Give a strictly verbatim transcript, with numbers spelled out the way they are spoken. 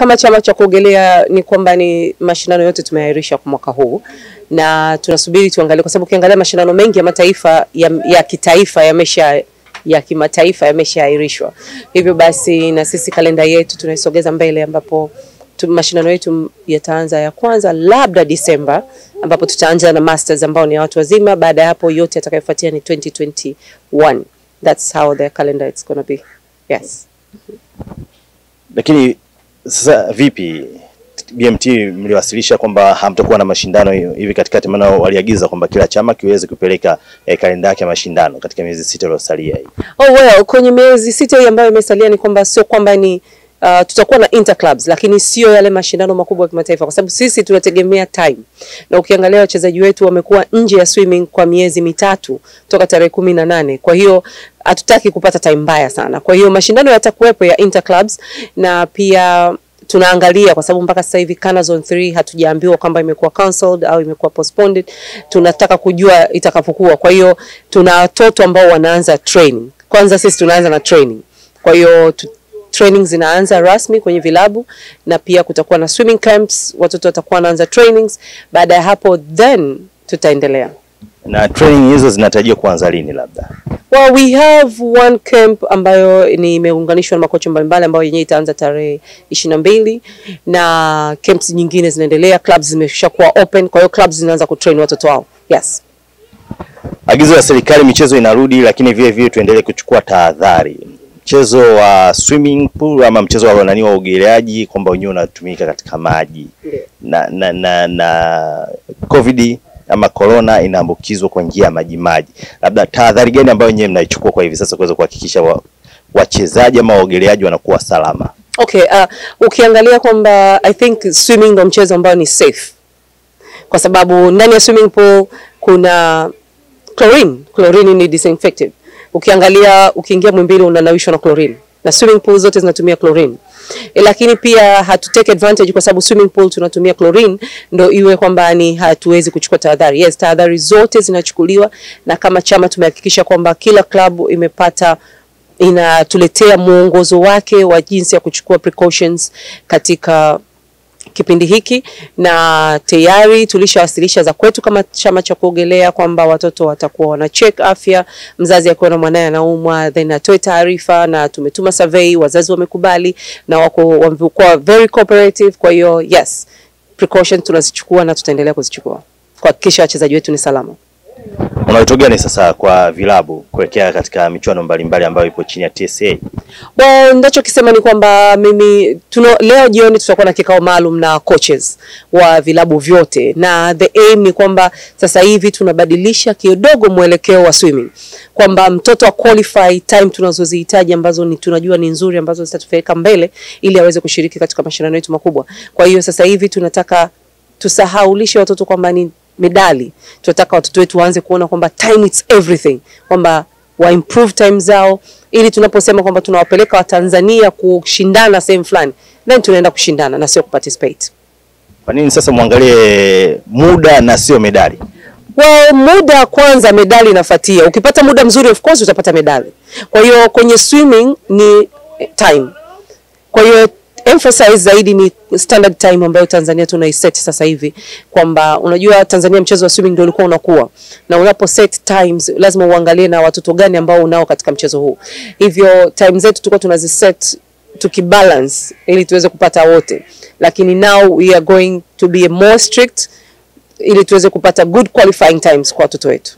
Kama chama cha kuogelea ni kwamba ni mashindano yote tumeahirisha kwa mwaka huu, na tunasubiri tuangalie, kwa sababu ukiangalia mashindano mengi ya mataifa ya, ya kitaifa yamesha ya kimataifa yameshaahirishwa. Hivyo basi na sisi kalenda yetu tunaisogeza mbele, ambapo mashindano yetu yataanza ya kwanza labda Disemba, ambapo tutaanza na masters ambao ni watu wazima. Baada hapo yote atakayofuatia ni twenty twenty-one. That's how the calendar it's going to be. Yes. Lakini sasa vipi B M T mliwasilisha kwamba hamtakuwa na mashindano hiyo hivi katikati, maana waliagiza kwamba kila chama kiweze kupeleka eh, kalenda yake ya mashindano katika miezi sita iliyosalia hii? Oh well, kwenye miezi sita hii ambayo imesalia ni kwamba sio kwamba ni Uh, tutakuwa na interclubs, lakini sio yale mashindano makubwa ya kimataifa, kwa sababu sisi tunategemea time. Na ukiangalia wachezaji wetu wamekuwa nje ya swimming kwa miezi mitatu toka tarehe kumi na nane. Kwa hiyo hatutaki kupata time mbaya sana. Kwa hiyo mashindano yatakuwepo ya interclubs, na pia tunaangalia, kwa sababu mpaka sasa hivi Kana Zone three hatujaambiwa kwamba imekuwa cancelled au imekuwa postponed. Tunataka kujua itakapokuwa. Kwa hiyo tuna watoto ambao wanaanza training. Kwanza sisi tunaanza na training. Kwa hiyo training zinaanza rasmi kwenye vilabu, na pia kutakuwa na swimming camps, watoto watakuwa wanaanza trainings. Baada ya hapo then tutaendelea. Na training hizo zinatarajiwa kuanza lini labda? Well, we have one camp ambayo ni imeunganishwa na makocha mbalimbali ambayo yenyewe itaanza tarehe ishirini na mbili, na camps nyingine zinaendelea. Clubs zimeshakuwa open, kwa hiyo clubs zinaanza kutrain watoto wao. Yes. Agizo la serikali, michezo inarudi, lakini vile vile tuendelee kuchukua tahadhari. Mchezo wa swimming pool ama mchezo wa nani wa uogeleaji, kwamba wenyewe unatumika katika maji, yeah. na, na na na COVID ama corona inaambukizwa kwa njia ya maji maji. Labda tahadhari gani ambayo wenyewe mnaichukua kwa hivi sasa kuweza kuhakikisha wachezaji wa ama waogeleaji wanakuwa salama? Okay, uh, ukiangalia kwamba I think swimming ndio mchezo ambao ni safe, kwa sababu ndani ya swimming pool kuna chlorine. Chlorine ni disinfectant. Ukiangalia ukiingia mwimbili unanawishwa na chlorine, na swimming pool zote zinatumia chlorine. E, lakini pia hatu take advantage, kwa sababu swimming pool tunatumia chlorine, ndo iwe kwamba ni hatuwezi kuchukua tahadhari. Yes, tahadhari zote zinachukuliwa, na kama chama tumehakikisha kwamba kila club imepata inatuletea mwongozo wake wa jinsi ya kuchukua precautions katika kipindi hiki, na tayari tulishawasilisha za kwetu kama chama cha kuogelea kwamba watoto watakuwa wana check afya. Mzazi akiona mwanae anaumwa then atoe taarifa, na tumetuma survey, wazazi wamekubali na wako wamekuwa very cooperative. Kwa hiyo yes, precaution tunazichukua na tutaendelea kuzichukua kuhakikisha wachezaji wetu ni salama. Unaitogea ni sasa kwa vilabu kuelekea katika michuano mbalimbali ambayo ipo chini ya T S A? Well, ndacho kisema ni kwamba mimi tuno, leo jioni tutakuwa na kikao maalum na coaches wa vilabu vyote, na the aim ni kwamba sasa hivi tunabadilisha kidogo mwelekeo wa swimming, kwamba mtoto wa qualify time tunazozihitaji ambazo ni tunajua ni nzuri, ambazo zitatufika mbele ili aweze kushiriki katika mashindano yetu makubwa. Kwa hiyo sasa hivi tunataka tusahaulishe watoto kwamba ni medali. Tunataka watoto wetu waanze kuona kwamba time it's everything, kwamba wa improve time zao, ili tunaposema kwamba tunawapeleka wa Tanzania kushindana same fulani, then tunaenda kushindana na sio kuparticipate. Kwa nini sasa muangalie muda na sio medali? Well, muda kwanza, medali inafuatia. Ukipata muda mzuri of course utapata medali. Kwa hiyo kwenye swimming ni time. Kwa hiyo emphasize zaidi ni standard time ambayo Tanzania tunaiset sasa hivi, kwamba unajua Tanzania mchezo wa swimming ndio ulikuwa unakuwa, na unapo set times lazima uangalie na watoto gani ambao unao katika mchezo huu. Hivyo times zetu tulikuwa tunaziset tukibalance ili tuweze kupata wote, lakini now we are going to be more strict ili tuweze kupata good qualifying times kwa watoto wetu.